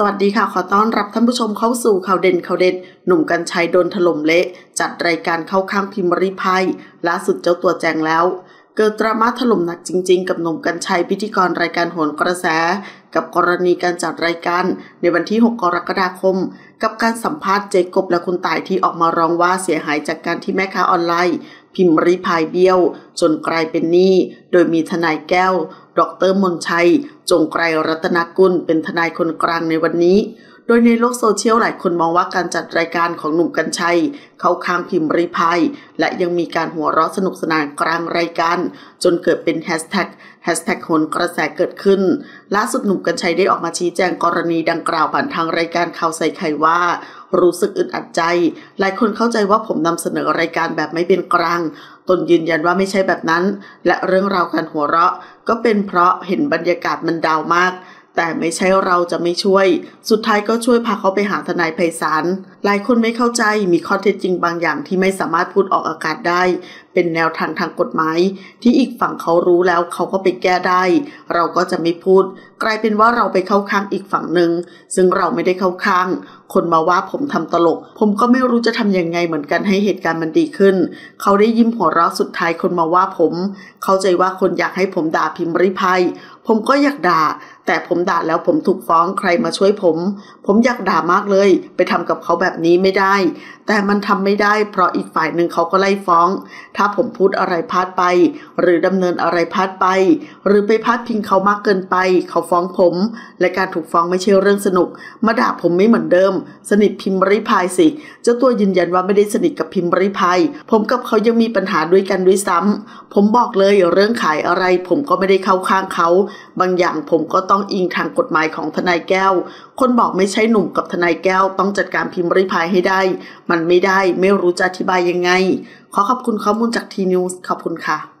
สวัสดีค่ะขอต้อนรับท่านผู้ชมเข้าสู่ข่าวเด่นหนุ่มกรรชัยโดนถล่มเละจัดรายการเข้าข้างพิมริภัยล่าสุดเจ้าตัวแจงแล้วเกิดดราม่าถล่มหนักจริงๆกับหนุ่มกรรชัยพิธีกรรายการโหนกระแสกับกรณีการจัดรายการในวันที่6กรกฎาคมกับการสัมภาษณ์เจกบและคุณต่ายที่ออกมาร้องว่าเสียหายจากการที่แม่ค้าออนไลน์พิมริภัยเบี้ยวจนกลายเป็นหนี้โดยมีทนายแก้วดร.มนชัยจงไกรรัตนกุลเป็นทนายคนกลางในวันนี้โดยในโลกโซเชียลหลายคนมองว่าการจัดรายการของหนุ่มกรรชัยเข้าข้างพิมริภัยและยังมีการหัวเราะสนุกสนานกลางรายการจนเกิดเป็น#โหนกระแสเกิดขึ้นล่าสุดหนุ่มกรรชัยได้ออกมาชี้แจงกรณีดังกล่าวผ่านทางรายการข่าวใส่ไข่ว่ารู้สึกอึดอัดใจหลายคนเข้าใจว่าผมนำเสนอรายการแบบไม่เป็นกลางตนยืนยันว่าไม่ใช่แบบนั้นและเรื่องราวการหัวเราะก็เป็นเพราะเห็นบรรยากาศมันดาวมากแต่ไม่ใช่เราจะไม่ช่วยสุดท้ายก็ช่วยพาเขาไปหาทนายไพศาลหลายคนไม่เข้าใจมีข้อเท็จจริงบางอย่างที่ไม่สามารถพูดออกอากาศได้เป็นแนวทางกฎหมายที่อีกฝั่งเขารู้แล้วเขาก็ไปแก้ได้เราก็จะไม่พูดกลายเป็นว่าเราไปเข้าข้างอีกฝั่งหนึ่งซึ่งเราไม่ได้เข้าข้างคนมาว่าผมทำตลกผมก็ไม่รู้จะทำยังไงเหมือนกันให้เหตุการณ์มันดีขึ้นเขาได้ยิ้มหัวเราะสุดท้ายคนมาว่าผมเข้าใจว่าคนอยากให้ผมด่าพิมริภัยผมก็อยากด่าแต่ผมด่าแล้วผมถูกฟ้องใครมาช่วยผมอยากด่ามากเลยไปทำกับเขาแบบนี้ไม่ได้แต่มันทำไม่ได้เพราะอีกฝ่ายหนึ่งเขาก็ไล่ฟ้องถ้าผมพูดอะไรพลาดไปหรือดำเนินอะไรพลาดไปหรือไปพาดพิงเขามากเกินไปเขาฟ้องผมและการถูกฟ้องไม่ใช่เรื่องสนุกมาด่าผมไม่เหมือนเดิมสนิทพิมริภัยสิเจ้าตัวยืนยันว่าไม่ได้สนิทกับพิมริภัยผมกับเขายังมีปัญหาด้วยกันด้วยซ้ำผมบอกเลยเรื่องขายอะไรผมก็ไม่ได้เข้าข้างเขาบางอย่างผมก็ต้องอิงทางกฎหมายของทนายแก้วคนบอกไม่ใช่หนุ่มกับทนายแก้วต้องจัดการพิมริภัยให้ได้มันไม่ได้ไม่รู้จะอธิบายยังไงขอขอบคุณข้อมูลจากทีนิวส์ขอบคุณค่ะ